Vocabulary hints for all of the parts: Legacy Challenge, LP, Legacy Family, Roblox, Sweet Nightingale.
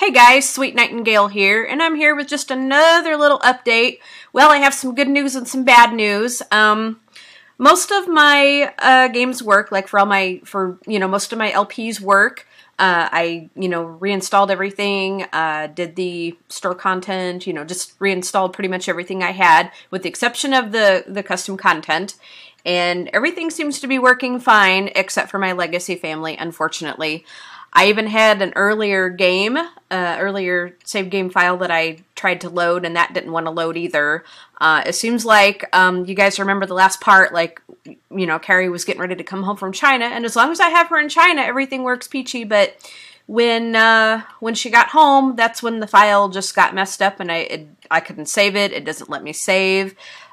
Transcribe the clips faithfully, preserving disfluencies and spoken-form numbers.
Hey guys, Sweet Nightingale here, and I'm here with just another little update. Well, I have some good news and some bad news. Um, most of my uh, games work, like for all my, for, you know, most of my L Ps work. Uh, I, you know, reinstalled everything, uh, did the store content, you know, just reinstalled pretty much everything I had, with the exception of the, the custom content. And everything seems to be working fine, except for my Legacy Family, unfortunately. I even had an earlier game, uh, earlier save game file that I tried to load, and that didn't want to load either. Uh, it seems like, um, you guys remember the last part, like, you know, Carrie was getting ready to come home from China, and as long as I have her in China, everything works peachy, but when, uh, when she got home, that's when the file just got messed up, and I, it, I couldn't save it, it doesn't let me save.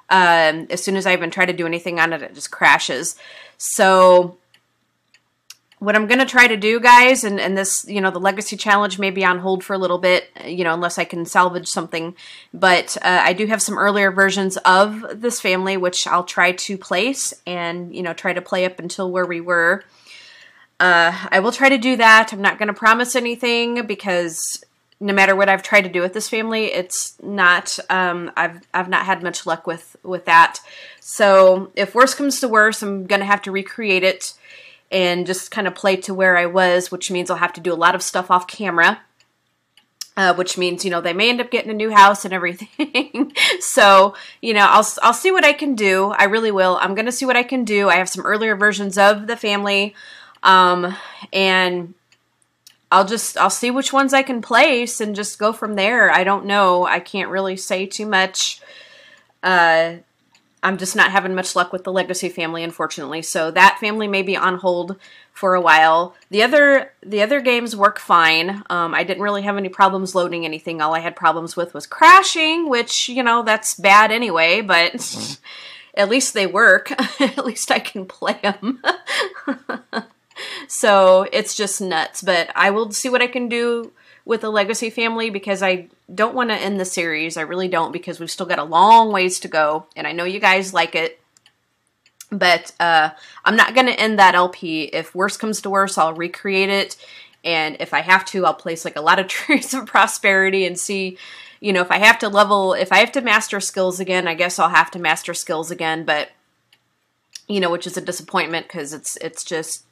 Um, as soon as I even try to do anything on it, it just crashes. So what I'm going to try to do, guys, and, and this, you know, the Legacy Challenge may be on hold for a little bit, you know, unless I can salvage something, but uh, I do have some earlier versions of this family, which I'll try to place and, you know, try to play up until where we were. Uh, I will try to do that. I'm not going to promise anything because no matter what I've tried to do with this family, it's not, um, I've, I've not had much luck with, with that. So if worse comes to worse, I'm going to have to recreate it and just kind of play to where I was, which means I'll have to do a lot of stuff off camera, uh, which means, you know, they may end up getting a new house and everything. So, you know, I'll, I'll see what I can do. I really will. I'm going to see what I can do. I have some earlier versions of the family, um, and I'll just, I'll see which ones I can place and just go from there. I don't know. I can't really say too much. Uh, I'm just not having much luck with the Legacy Family, unfortunately. So that family may be on hold for a while. The other the other games work fine. Um, I didn't really have any problems loading anything. All I had problems with was crashing, which, you know, that's bad anyway, but at least they work. At least I can play them. So it's just nuts. But I will see what I can do with the Legacy Family, because I don't want to end the series. I really don't, because we've still got a long ways to go, and I know you guys like it, but uh, I'm not going to end that L P. If worse comes to worse, I'll recreate it, and if I have to, I'll place like a lot of Trees of Prosperity and see, you know, if I have to level, if I have to master skills again, I guess I'll have to master skills again, but, you know, which is a disappointment, because it's, it's just